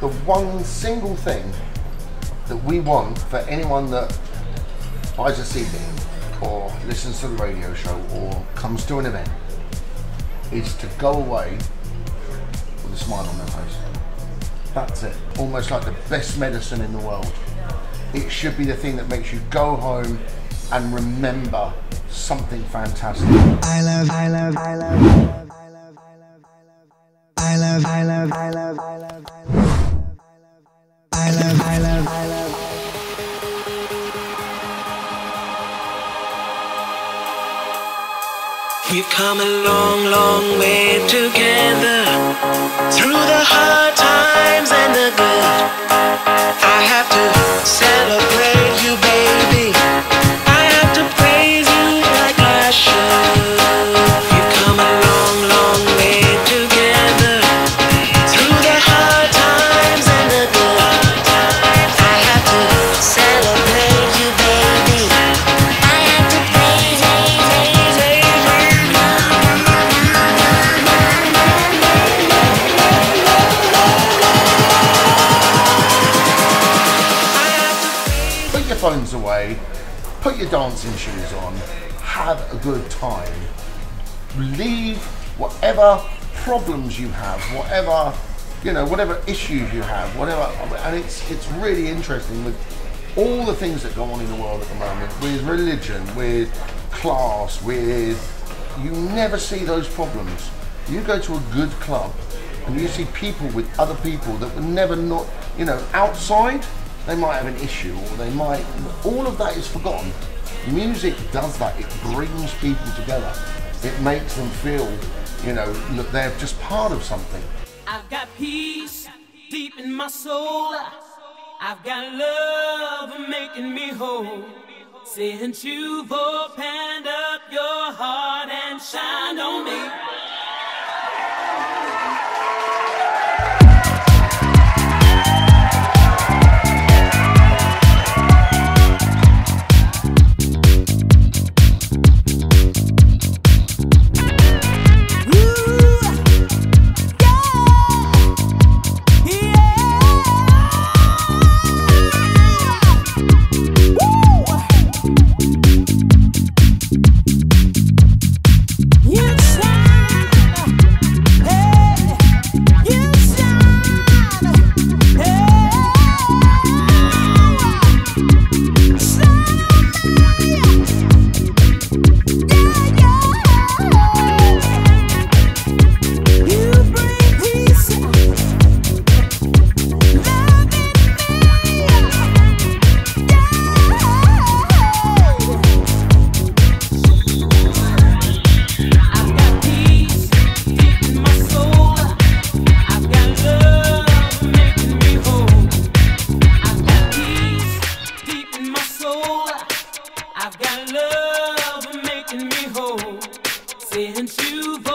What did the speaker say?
The one single thing that we want for anyone that buys a CD or listens to the radio show or comes to an event is to go away with a smile on their face. That's it. Almost like the best medicine in the world. It should be the thing that makes you go home and remember something fantastic. I love. We've come a long, long way together, through the hard times and the good. I have to celebrate you, baby. I have to praise you like I should. Phones away, put your dancing shoes on, have a good time, leave whatever problems you have, whatever, you know, whatever issues you have, whatever. And it's really interesting with all the things that go on in the world at the moment, with religion, with class, with, you never see those problems. You go to a good club and you see people with other people that were never, not, you know, outside. They might have an issue, or they might, all of that is forgotten. Music does that, it brings people together. It makes them feel, you know, that they're just part of something. I've got peace deep in my soul. I've got love making me whole. Since you've opened up your heart and shined on me. I've got love making me whole. Since you've